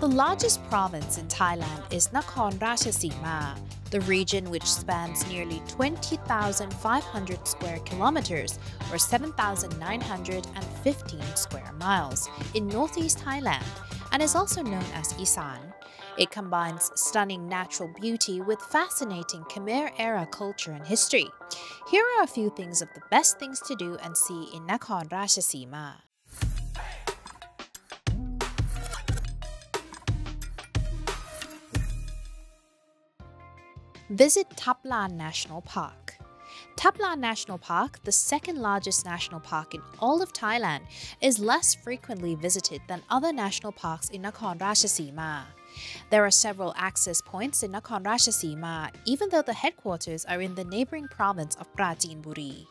The largest province in Thailand is Nakhon Ratchasima, the region which spans nearly 20,500 square kilometers or 7,915 square miles in northeast Thailand and is also known as Isan. It combines stunning natural beauty with fascinating Khmer-era culture and history. Here are a few things of the best things to do and see in Nakhon Ratchasima. Visit Thap Lan National Park. Thap Lan National Park, the second largest national park in all of Thailand, is less frequently visited than other national parks in Nakhon Ratchasima. There are several access points in Nakhon Ratchasima, even though the headquarters are in the neighboring province of Prachinburi.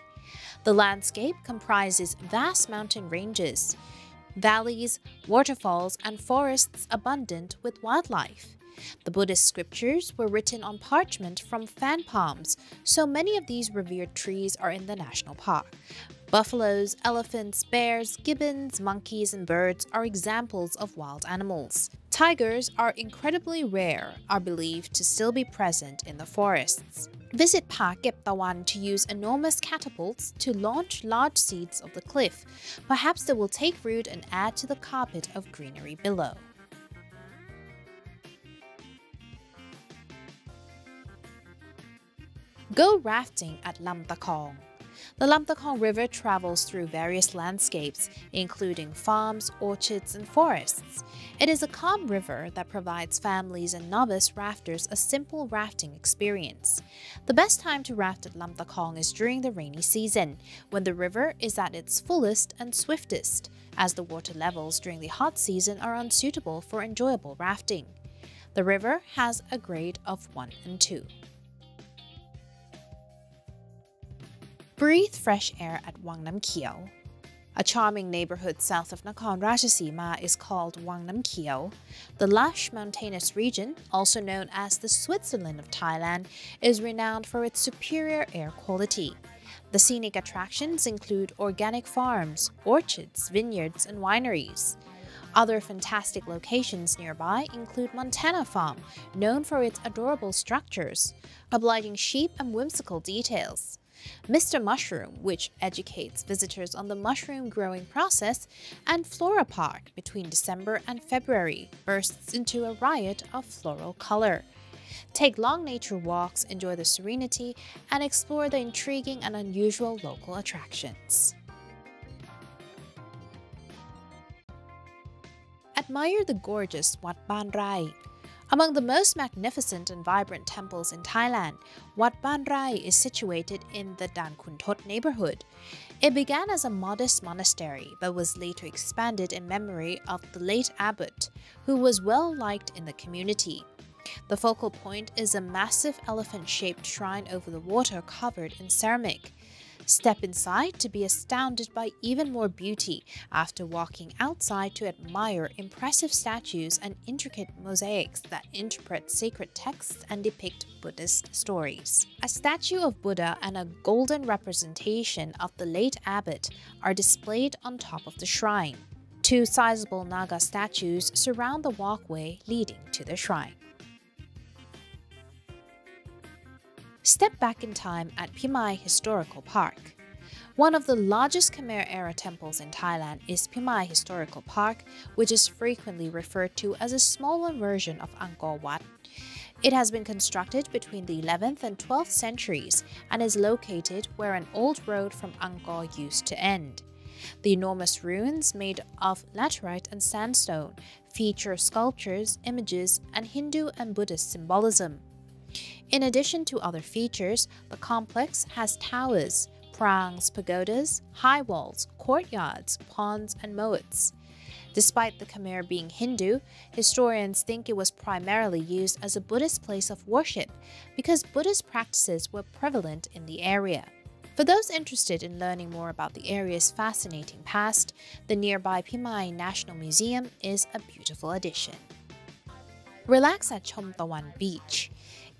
The landscape comprises vast mountain ranges, valleys, waterfalls, and forests abundant with wildlife. The Buddhist scriptures were written on parchment from fan palms, so many of these revered trees are in the national park. Buffaloes, elephants, bears, gibbons, monkeys, and birds are examples of wild animals. Tigers are incredibly rare, are believed to still be present in the forests. Visit Pa Kiep to use enormous catapults to launch large seeds of the cliff. Perhaps they will take root and add to the carpet of greenery below. Go rafting at Lam Takhong. The Lam Takhong River travels through various landscapes, including farms, orchards, and forests. It is a calm river that provides families and novice rafters a simple rafting experience. The best time to raft at Lam Takhong is during the rainy season, when the river is at its fullest and swiftest, as the water levels during the hot season are unsuitable for enjoyable rafting. The river has a grade of 1 and 2. Breathe fresh air at Wang Nam Khiao. A charming neighborhood south of Nakhon Ratchasima is called Wang Nam Khiao. The lush mountainous region, also known as the Switzerland of Thailand, is renowned for its superior air quality. The scenic attractions include organic farms, orchards, vineyards, and wineries. Other fantastic locations nearby include Montana Farm, known for its adorable structures, obliging sheep and whimsical details. Mr. Mushroom, which educates visitors on the mushroom growing process, and Flora Park between December and February bursts into a riot of floral color. Take long nature walks, enjoy the serenity, and explore the intriguing and unusual local attractions. Admire the gorgeous Wat Ban Rai. Among the most magnificent and vibrant temples in Thailand, Wat Ban Rai is situated in the Dan Khun Thot neighborhood. It began as a modest monastery, but was later expanded in memory of the late abbot, who was well liked in the community. The focal point is a massive elephant-shaped shrine over the water covered in ceramic. Step inside to be astounded by even more beauty after walking outside to admire impressive statues and intricate mosaics that interpret sacred texts and depict Buddhist stories. A statue of Buddha and a golden representation of the late abbot are displayed on top of the shrine. Two sizable Naga statues surround the walkway leading to the shrine. Step back in time at Phimai Historical Park. One of the largest Khmer-era temples in Thailand is Phimai Historical Park, which is frequently referred to as a smaller version of Angkor Wat. It has been constructed between the 11th and 12th centuries and is located where an old road from Angkor used to end. The enormous ruins made of laterite and sandstone feature sculptures, images, and Hindu and Buddhist symbolism. In addition to other features, the complex has towers, prangs, pagodas, high walls, courtyards, ponds, and moats. Despite the Khmer being Hindu, historians think it was primarily used as a Buddhist place of worship because Buddhist practices were prevalent in the area. For those interested in learning more about the area's fascinating past, the nearby Pimai National Museum is a beautiful addition. Relax at Chom Tawan Beach.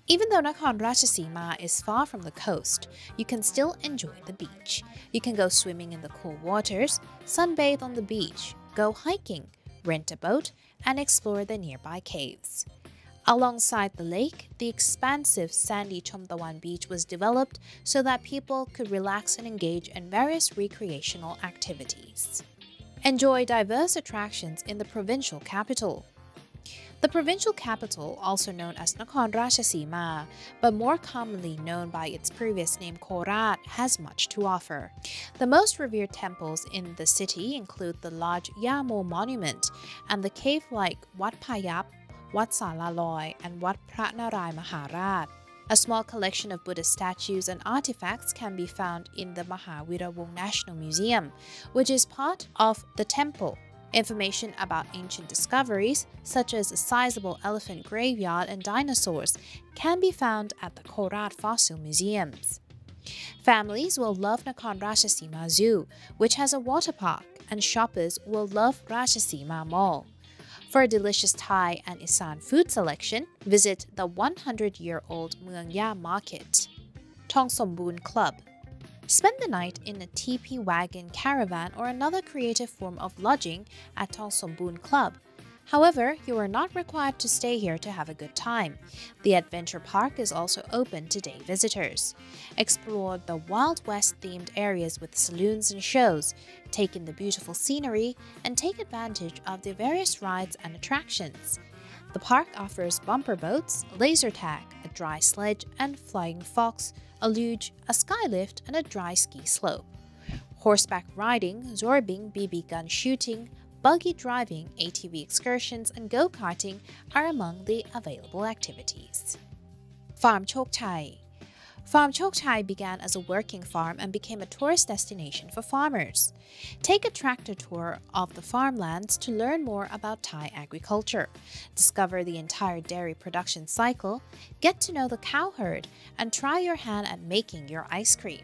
Even though Nakhon Ratchasima is far from the coast, you can still enjoy the beach. You can go swimming in the cool waters, sunbathe on the beach, go hiking, rent a boat, and explore the nearby caves. Alongside the lake, the expansive sandy Chom Tawan Beach was developed so that people could relax and engage in various recreational activities. Enjoy diverse attractions in the provincial capital. The provincial capital, also known as Nakhon Ratchasima, but more commonly known by its previous name Korat, has much to offer. The most revered temples in the city include the large Yamo Monument and the cave-like Wat Payap, Wat Salaloy, and Wat Pratnarai Maharat. A small collection of Buddhist statues and artifacts can be found in the Mahavirawong National Museum, which is part of the temple. Information about ancient discoveries, such as a sizable elephant graveyard and dinosaurs, can be found at the Korat Fossil Museums. Families will love Nakhon Ratchasima Zoo, which has a water park, and shoppers will love Ratchasima Mall. For a delicious Thai and Isan food selection, visit the 100-year-old Muang Ya Market. Thongsomboon Club. Spend the night in a teepee wagon caravan or another creative form of lodging at Thongsomboon Club. However, you are not required to stay here to have a good time. The adventure park is also open to day visitors. Explore the Wild West-themed areas with saloons and shows, take in the beautiful scenery, and take advantage of the various rides and attractions. The park offers bumper boats, laser tag, a dry sledge and flying fox, a luge, a skylift, and a dry ski slope. Horseback riding, zorbing, BB gun shooting, buggy driving, ATV excursions, and go-karting are among the available activities. Farm Chokchai. Farm Chokchai began as a working farm and became a tourist destination for farmers. Take a tractor tour of the farmlands to learn more about Thai agriculture, discover the entire dairy production cycle, get to know the cow herd, and try your hand at making your ice cream.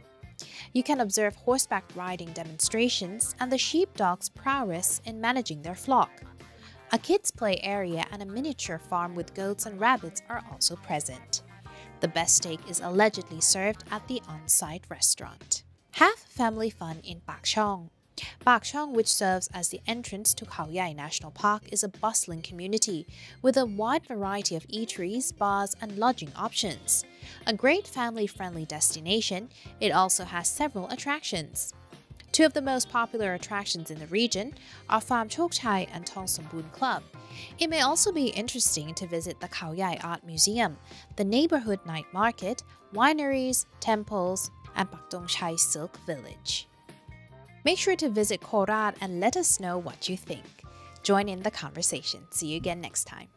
You can observe horseback riding demonstrations and the sheepdog's prowess in managing their flock. A kids' play area and a miniature farm with goats and rabbits are also present. The best steak is allegedly served at the on-site restaurant. Have family fun in Pak Chong. Pak Chong, which serves as the entrance to Khao Yai National Park, is a bustling community with a wide variety of eateries, bars, and lodging options. A great family-friendly destination, it also has several attractions. Two of the most popular attractions in the region are Farm Chokchai and Thongsomboon Club. It may also be interesting to visit the Khao Yai Art Museum, the neighborhood night market, wineries, temples, and Pak Chong Silk Village. Make sure to visit Korat and let us know what you think. Join in the conversation. See you again next time.